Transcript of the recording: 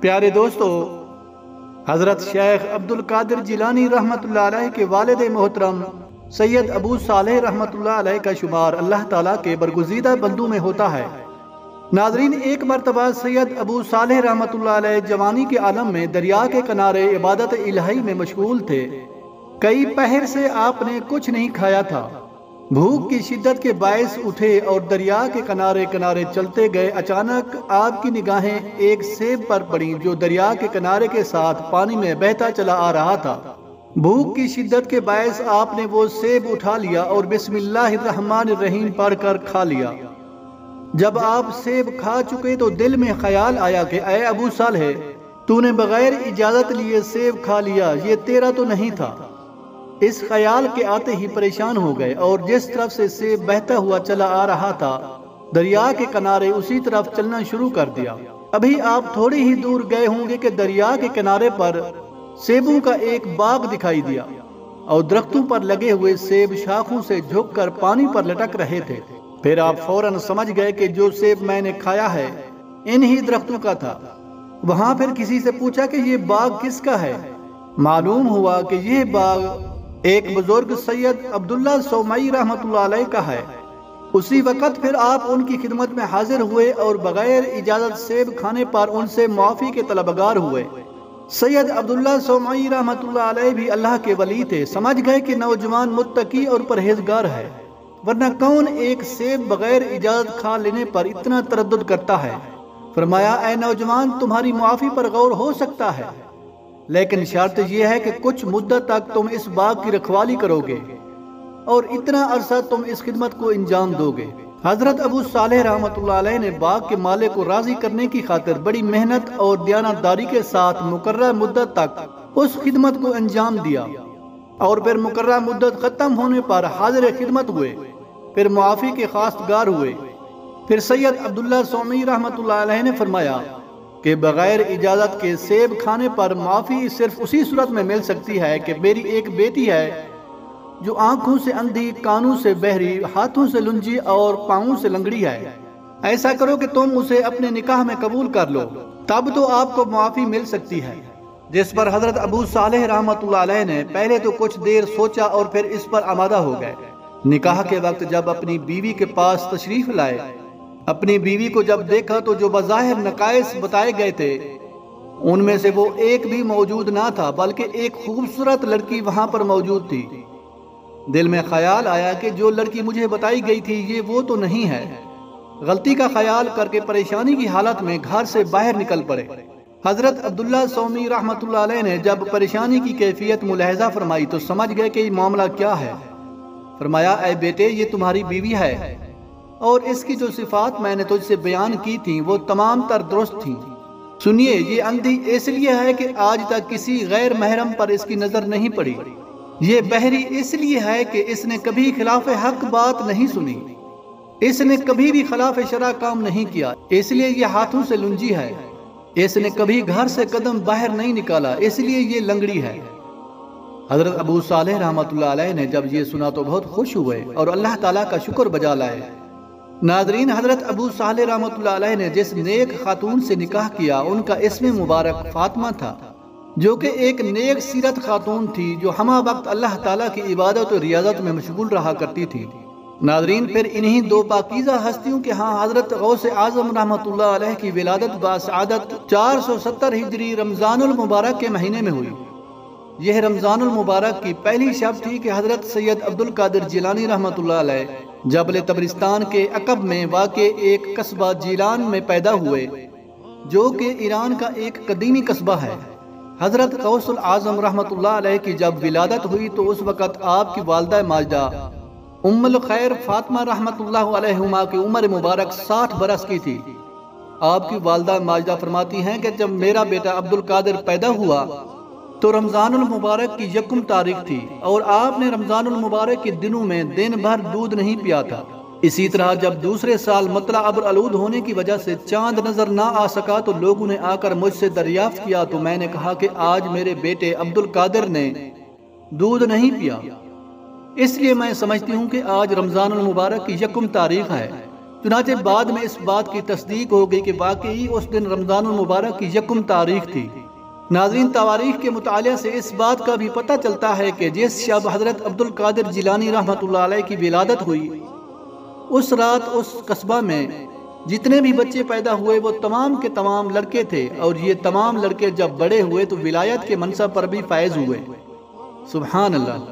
प्यारे दोस्तों, हज़रत शेख अब्दुल क़ादिर जिलानी रहमतुल्लाह अलैह के वालिद मोहतरम सैयद अबू सालेह रहमतुल्लाह अलैह का शुमार अल्लाह ताला के बरगुज़ीदा बंदों में होता है। नाज़रीन, एक मरतबा सैयद अबू सालेह रहमतुल्लाह अलैह जवानी के आलम में दरिया के किनारे इबादत इलाही में मशगूल थे। कई पहर से आपने कुछ नहीं खाया था। भूख की शिद्दत के बायस उठे और दरिया के किनारे किनारे चलते गए। अचानक आपकी निगाहें एक सेब पर पड़ी जो दरिया के किनारे के साथ पानी में बहता चला आ रहा था। भूख की शिद्दत के बायस आपने वो सेब उठा लिया और बिस्मिल्लाहिर्रहमानिर्रहीम पढ़कर खा लिया। जब आप सेब खा चुके तो दिल में ख्याल आया कि ऐ अबू सालेह, तूने बगैर इजाजत लिए सेब खा लिया, ये तेरा तो नहीं था। इस ख्याल के आते ही परेशान हो गए और जिस तरफ से सेब बहता हुआ चला आ रहा था दरिया के किनारे उसी तरफ चलना शुरू कर दिया। अभी आप थोड़ी ही दूर गए होंगे कि दरिया के किनारे पर सेबों का एक बाग दिखाई दिया और दरख्तों पर लगे हुए सेब शाखों से झुककर पानी पर लटक रहे थे। फिर आप फौरन समझ गए कि जो सेब मैंने खाया है इन्हीं दरख्तों का था। वहां फिर किसी से पूछा कि ये बाग किसका है। मालूम हुआ कि यह बाग एक बुजुर्ग सैयद अब्दुल्लाह सौमैय रहमतुल्लाह अलैह का है। उसी वक़्त फिर आप उनकी खिदमत में हाजिर हुए और बग़ैर इजाज़त सेब खाने पर उनसे माफ़ी के तलबगार हुए। सैयद अब्दुल्लाह सौमैय रहमतुल्लाह अलैह भी अल्लाह के वली थे। समझ गए कि नौजवान मुत्तकी और परहेजगार है, वरना कौन एक सेब बग़ैर इजाज़त खा लेने पर इतना तरद्दुद करता है। फरमाया, ऐ नौजवान, तुम्हारी माफ़ी पर गौर हो सकता है, लेकिन शर्त यह है कि कुछ मुद्दत तक तुम इस बाग की रखवाली करोगे और इतना अरसा तुम इस खिदमत को अंजाम दोगे। हजरत अबू सालेह रहमतुल्लाह अलैह ने बाग के मालिक को राजी करने की खातिर बड़ी मेहनत और दयानतदारी के साथ मुकर्रर मुद्दत तक उस खिदमत को अंजाम दिया और फिर मुकर्रर मुद्दत खत्म होने पर हाजिर खिदमत हुए, फिर मुआफ़ी के खास्तगार हुए। फिर सैयद अब्दुल्लाह सौमैय रहमतुल्लाह अलैह ने फरमाया के बग़ैर इजाज़त के सेब खाने पर माफ़ी सिर्फ उसी सूरत में मिल सकती है कि मेरी एक बेटी है जो आँखों से अंधी, कानों से बहरी, हाथों से लुंजी और पाँवों से लंगड़ी है। ऐसा करो कि तुम उसे अपने निकाह में कबूल कर लो, तब तो आपको माफ़ी मिल सकती है। जिस पर हज़रत अबू सालेह रहमतुल्लाह अलैह ने पहले तो कुछ देर सोचा और फिर इस पर आमादा हो गए। निकाह के वक्त जब अपनी बीवी के पास तशरीफ़ लाए, अपनी बीवी को जब देखा तो जो बज़ाहिर नकाइस बताए गए थे उनमें से वो एक भी मौजूद ना था, बल्कि एक खूबसूरत लड़की वहाँ पर मौजूद थी। दिल में ख्याल आया कि जो लड़की मुझे बताई गई थी ये वो तो नहीं है। गलती का ख्याल करके परेशानी की हालत में घर से बाहर निकल पड़े। हज़रत अब्दुल्लाह सौमैय रहमतुल्लाह अलैह ने जब परेशानी की कैफियत मुलाहजा फरमाई तो समझ गए कि मामला क्या है। फरमाया, ऐ बेटे, ये तुम्हारी बीवी है और इसकी जो सिफात मैंने तुझसे बयान की थी वो तमाम तर दुरुस्त थी। सुनिए, ये अंधी इसलिए है कि आज तक किसी गैर महरम पर इसकी नज़र नहीं पड़ी। ये बहरी इसलिए है कि इसने कभी खिलाफ हक बात नहीं सुनी, इसने कभी भी खिलाफ शरा काम नहीं किया, इसलिए ये हाथों से लुंजी है, इसने कभी घर से कदम बाहर नहीं निकाला, इसलिए ये लंगड़ी है। हज़रत अबू सालेह रहमतुल्लाह अलैह ने जब ये सुना तो बहुत खुश हुए और अल्लाह ताला का शुक्र बजा लाए। नादरीन, हज़रत अबू सालेह रहमतुल्लाह अलैह ने जिस नेक खातून से निकाह किया उनका इसमें मुबारक फातिमा था, जो कि एक नेक सीरत खातून थी जो हमा वक्त अल्लाह ताला की इबादत और रियाजत में मशगूल रहा करती थी। नादरीन, फिर इन्हीं दो पाकीज़ा हस्तियों के यहाँ हज़रत गौस आज़म रहमतुल्लाह अलैह की विलादत बासआदत 470 हिजरी रमज़ानुल मुबारक के महीने में हुई। यह रमज़ानुल मुबारक की पहली शब थी कि हज़रत सैयद अब्दुल क़ादिर जिलानी रहमतुल्लाह अलैह जबल तबरिस्तान के अकब में वाक़े एक कस्बा जीलान में पैदा हुए, जो कि ईरान का एक कदीमी कस्बा है। हज़रत गौसुल आज़म रहमतुल्लाह अलैह की जब विलादत हुई तो उस वक़्त आपकी वालदा माजदा उम्मल खैर फातिमा रहमतुल्लाह अलैहिमा की उम्र मुबारक 60 बरस की थी। आपकी वालदा माजदा फरमाती हैं कि जब मेरा बेटा अब्दुल क़ादिर पैदा हुआ तो रमज़ानुल मुबारक की 1 तारीख थी और आपने रमज़ानुल मुबारक के दिनों में दिन भर दूध नहीं पिया था। इसी तरह जब दूसरे साल मतला अब्र आलूद होने की वजह से चांद नज़र ना आ सका तो लोगों ने आकर मुझसे दरियाफ्त किया तो मैंने कहा कि आज मेरे बेटे अब्दुल क़ादिर ने दूध नहीं पिया, इसलिए मैं समझती हूँ कि आज रमज़ानुल मुबारक की 1 तारीख है। चुनाचे बाद में इस बात की तस्दीक हो गई कि वाकई उस दिन रमज़ानुल मुबारक की यकम तारीख थी। नाज़रीन, तवारीख के मुताले से इस बात का भी पता चलता है कि जिस शब हज़रत अब्दुल क़ादिर जिलानी रहमतुल्लाह अलैह की विलादत हुई, उस रात उस कस्बा में जितने भी बच्चे पैदा हुए वो तमाम के तमाम लड़के थे, और ये तमाम लड़के जब बड़े हुए तो विलायत के मनसब पर भी फायज हुए। सुभान अल्लाह।